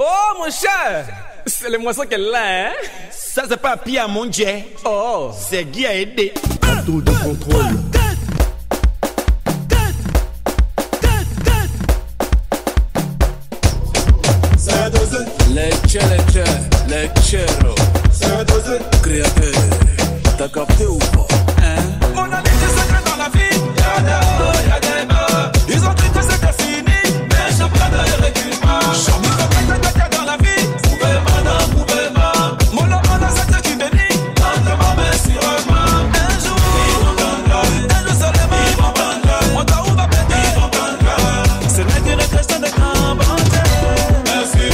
Oh, mon cher, c'est le moisson qu'elle a, hein? Ça, c'est pas pire à mon jet. Oh, c'est Guy a aidé. Un tour de contrôle. Lecture, créateur, t'as capté ou pas? On a des secrets dans la vie, y'a des beurs. Ils ont dit que c'était fini, mais j'ai pas de recrutement. J'en veux pas que t'as dans la vie, pouvez-moi. Mon amour dans cette qui bénit, lentement mais sûrement. Un jour, ils vont prendre l'œil, et le soleil ils vont prendre l'œil. Mon taou va péter, ils vont prendre l'œil. C'est vrai que les chrétiens de grand bandit. Merci.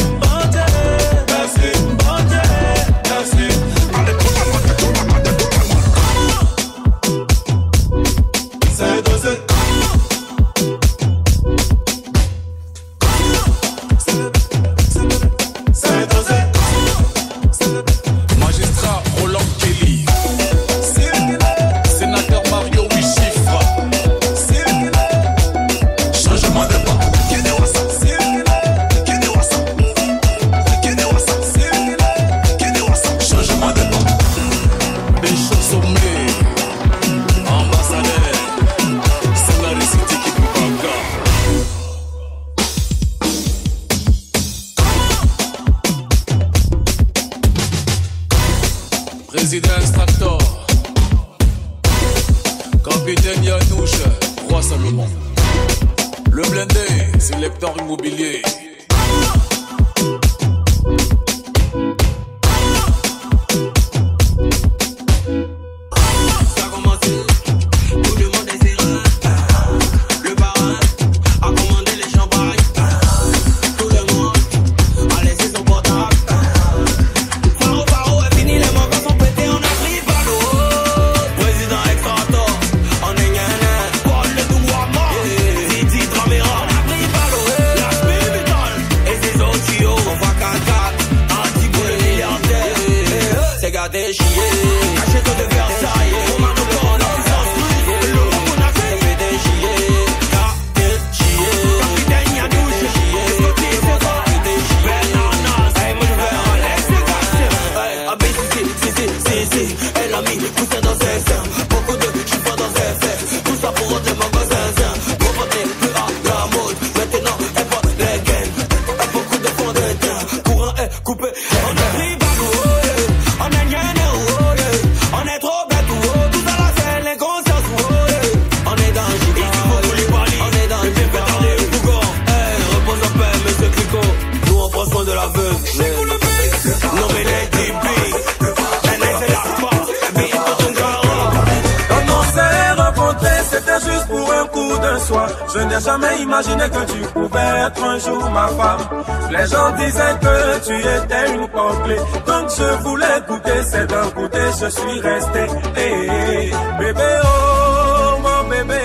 Je n'ai jamais imaginé que tu pouvais être un jour ma femme. Les gens disaient que tu étais une porte-clé. Donc je voulais goûter, c'est d'un côté je suis resté. Hey, bébé, oh mon bébé,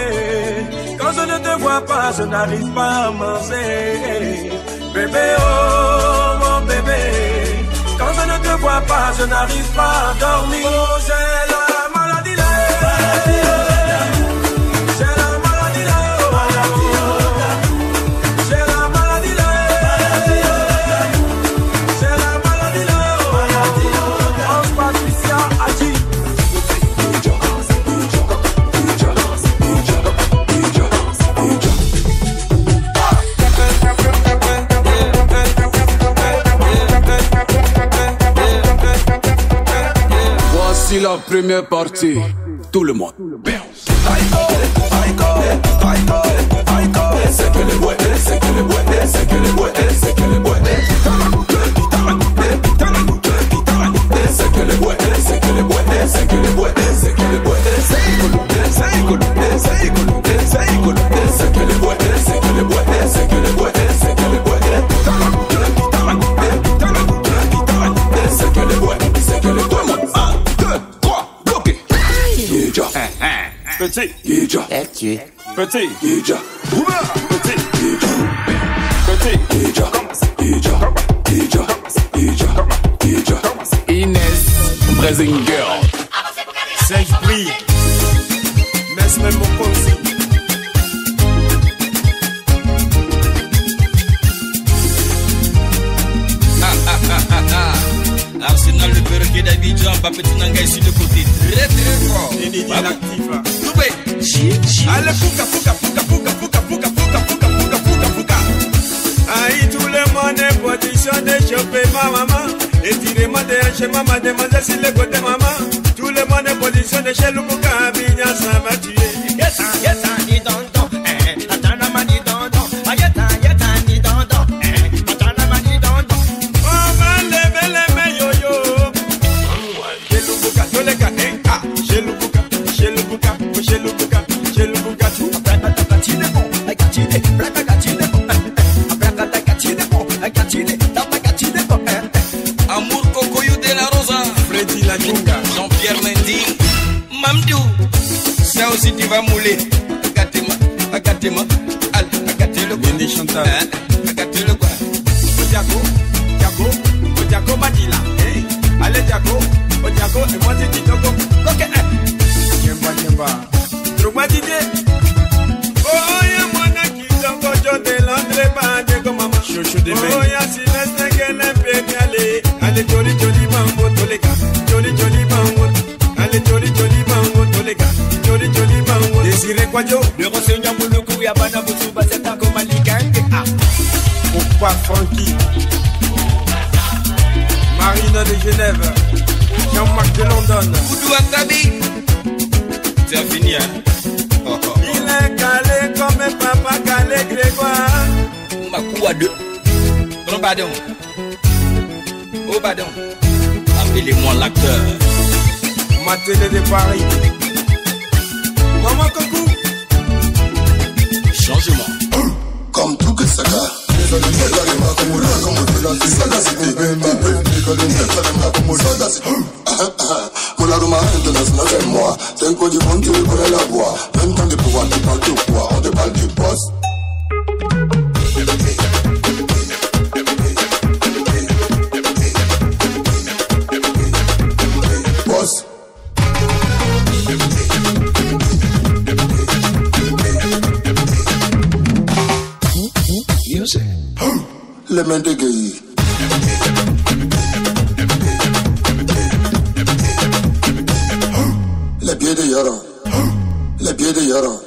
quand je ne te vois pas, je n'arrive pas à manger. Bébé, oh mon bébé, quand je ne te vois pas, je n'arrive pas à dormir. Oh, j'ai la maladie là. C'est la première partie, tout le monde bounce. C'est que les bois, c'est que les bois, c'est que les bois, c'est que les bois. C'est que les bois, c'est que les bois, c'est que les bois, c'est que les bois. C'est que les bois, c'est que les bois, c'est que les bois, c'est que les bois. Petit, Gija, petit, petit, Gija, petit, Gija, petit, Gija, Gija, Gija, Gija, Gija, Inès, Brazing Girl. Serge Brie, merci même mon pote. déjà en bas, petit nanga ici de côté. Très très fort. Allez, pouka, pouka, pouka, pouka, pouka, pouka, pouka, pouka, pouka, pouka, pouka. Aïe, tous les mois, n'importe qui sont des chopés, ma maman. Et tirez-moi derrière chez maman, demandez si le côté maman. Tous les mois, n'importe qui sont des chez le bouca, vigna, ça m'a tué. Yes, yes, dis donc. Si tu vas mouler, agatez-moi, agatez-le quoi. Bien chanteur, agatez-le quoi. Odiago, Diago, Odiago Manila. Allez Diago, Odiago et moi c'est Diago. Ok, Jemba, Jemba. Trouve-moi Didier. Oh, y'a mon ami qui s'en va, j'en ai l'entrée, pas de comme maman. Chouchou de main. Oh, y'a Sylvestre, qu'elle aime bien aller. Allez, joli, joli, mambo, tous les gars. Joli, joli, mambo. Allez, joli, joli, mambo, tous les gars. Le renseignement pour le coup, Yabana Boussouba, c'est un comme Aligang. Pourquoi Francky Marina de Genève, Jean-Marc de London, Oudou Atabi. C'est fini, hein? Il est calé comme papa calé Grégoire. Makoua 2. Bon, pardon. Oh, pardon. Appelez-moi l'acteur. Mathilde de Paris. Maman Coco. Changement. Comme tout que ça. Moi. Tenko du monde, tu reconnais la voix. Même temps de pouvoir, tu parles de quoi? On te parle du boss. Les mains de Gueye. Les pieds de Yaron. Les pieds de Yaron.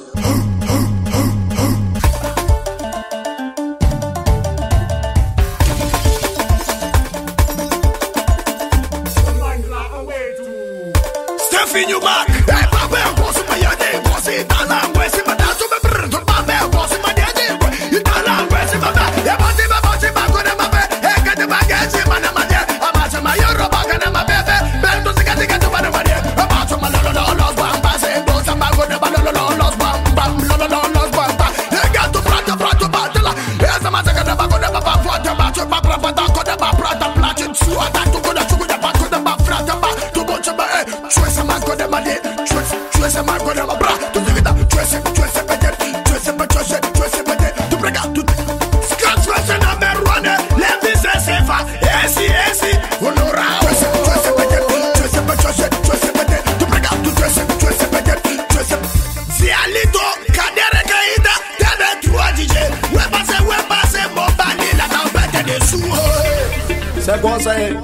Stuffing you back. She's here.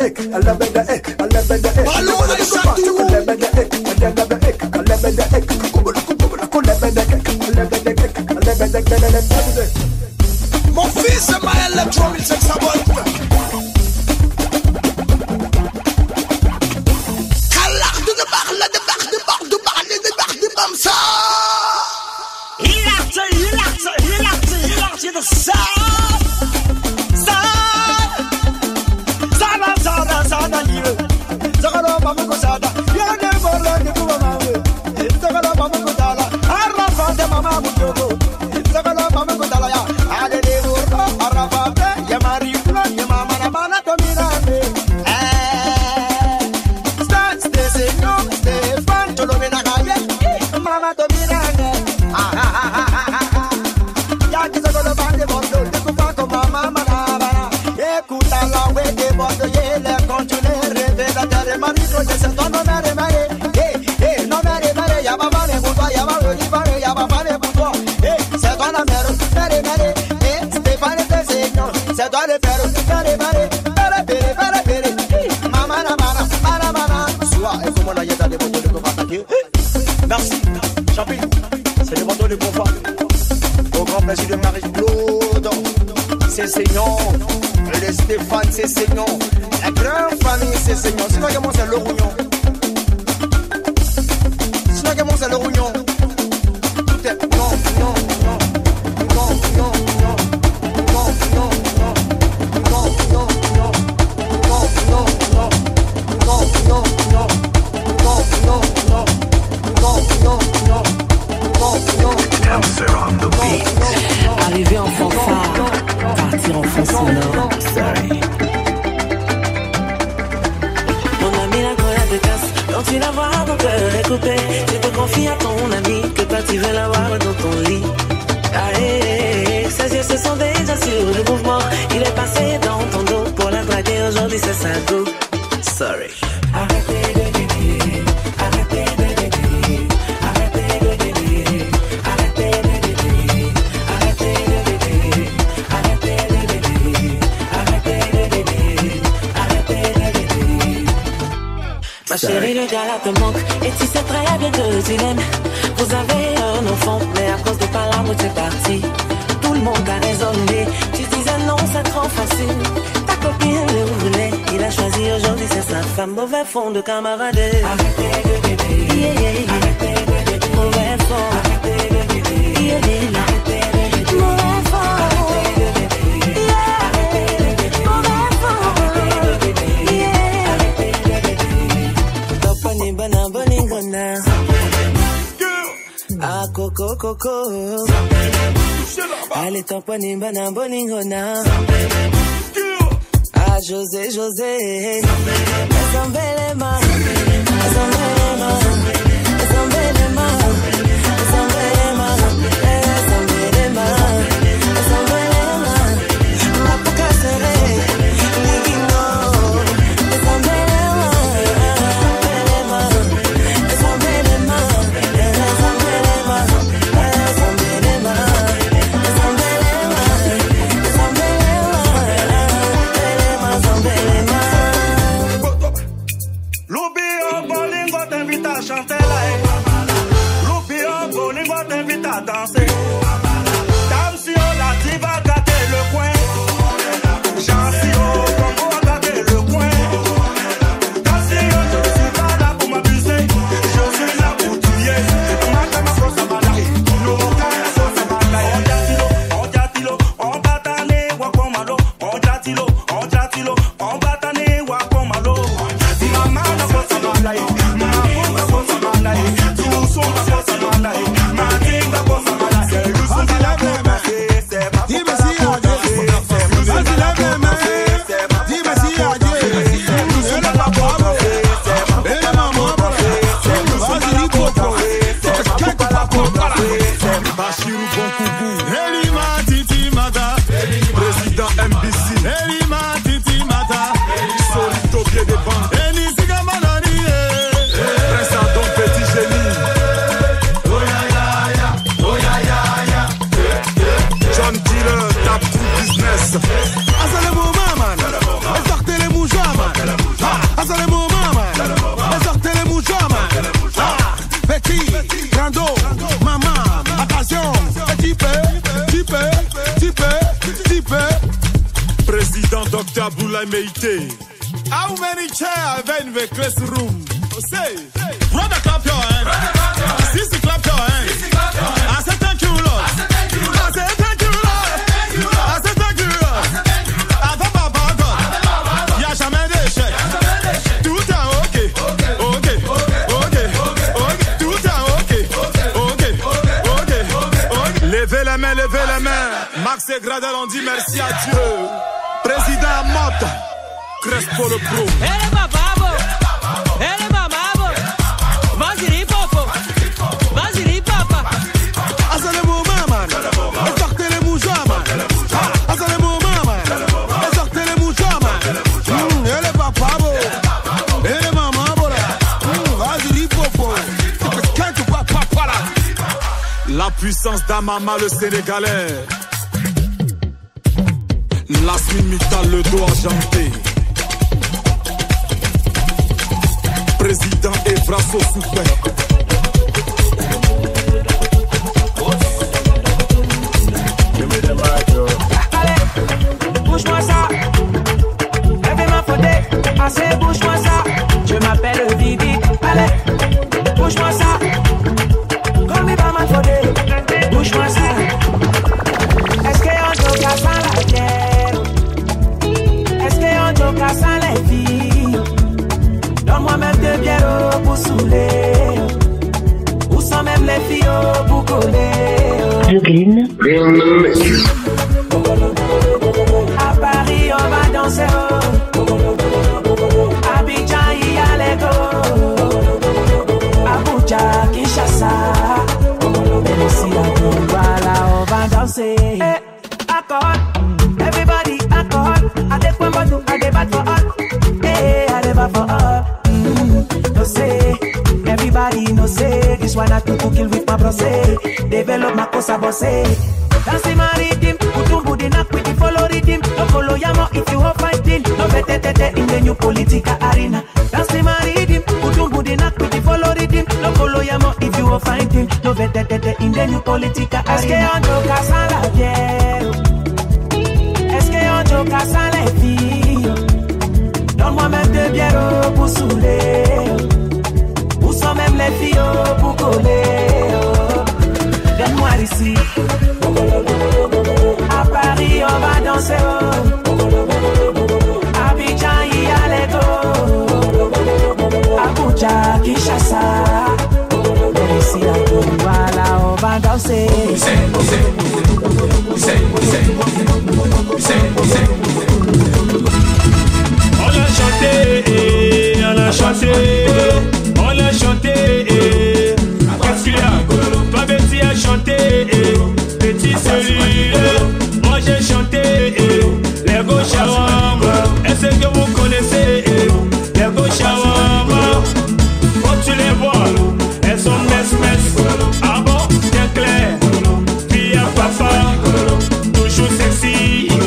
Mon fils est ma électro-1500 volts. Merci, Champignon, c'est le manteau de confort. Au grand plaisir de Marie-Claude, c'est Seigneur. Le Stéphane, c'est Seigneur. La grande famille, c'est Seigneur. Sinon, comment c'est le rougnon? Sinon, comment c'est le rougnon? Tout est non, non, non, non, non, non, non, non, non, non, non, non, non, non, non. No, no, no, no, no, no, no. Dancer on the beat. Arriver en fanfare, partir en fond sonore. Sorry. Mon ami, la colère te casse. Quand tu la vois, ton cœur est coupé. Tu te confies à ton ami que toi tu veux la voir dans ton lit. Allez, ses yeux se sont déjà sur le mouvement. Il est passé dans ton dos pour la draguer. Aujourd'hui, c'est sa go. Sorry. Arrêtez de guetter. Ma chérie, le gars là te manque, et tu sais très bien que tu l'aimes. Vous avez un enfant, mais à cause de pas l'amour tu es parti. Tout le monde a raisonné, tu disais non c'est trop facile. Ta copine le voulait, il a choisi aujourd'hui c'est sa femme. Mauvais fond de camarade. Arrêtez de guetter, yeah, yeah, yeah. Arrêtez de guetter, mauvais fond. Arrêtez de guetter, yeah, yeah. Arrêtez de guetter, mauvais fond. Ah, coco, coco. Allez, tamponner, banane, boningona. Ah, José, José. I'm Kabula Meite. How many chairs have I in the classroom? Say, brother, clap your hands. Sister, clap your hands. I said, thank you, Lord. I said, thank you, Lord. I said, thank you, Lord. I said, Baba God. Ya jamais d'échec. Tout est OK. OK. OK. OK. Tout est OK. OK. OK. OK. Levez la main, levez la main. Max et Gradel ont dit merci à Dieu. Président Mota. Crespo le pro. Ele bababo. Ele bababo. Vaziri popo. Vaziri papa. Azale mo mama. Estorte le mujama. Azale mo mama. Estorte le mujama. Ele bababo. Ele mamabo. Vaziri popo. Quand tu vois papa là. La puissance d'Amama le Sénégalais. La Smimita le dos argenté. Président Evraso Soupé. Bouge-moi ça. Levez ma faute. Assez, bouge-moi ça. Je m'appelle Vivi. Allez, bouge-moi ça. Call me by my faute. Bouge-moi ça. Est-ce qu'on te casse à la terre? Est-ce qu'on te casse à la vie? Moi-même de bière pour saouler, ou sans même les filles pour coller. Dublin. À Paris, on va danser. Abidjan, il y a les go. Abuja, Kinshasa. Et aussi à Cuba, là, on va danser. Hey, alcohol. Everybody, alcohol. I take one bottle, I debate for all. Hey, I debate for all. No say, everybody no say. This one I took to kill with my brosé. Develop my cosa bossé. Dancing my rhythm, utumbu di nak with the follow rhythm. No follow yamo if you are fighting. No vete in the new political arena. Dancing my rhythm, utumbu di nak with the follow rhythm. No follow yamo if you are fighting. No vete in the new political arena. Est-ce que on joue sans la bière? Est-ce que on joue sans les filles? Donne-moi-même de bière pour saouler, ou sans même les filles pour coller. Donne-moi ici, à Paris on va danser. Abidjan, il y a les go. Abuja, Kinshasa. Ici à Cuba, là on va danser. On a chanté, parce qu'il y a pas petit à chanter, petit celui, moi j'ai chanté, les gauches à l'ombre, est-ce que vous connaissez, les gauches à l'ombre, quand tu les vois, elles sont messes, ah bon, bien clair, puis à papa, toujours sexy, yeah.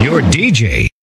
Your DJ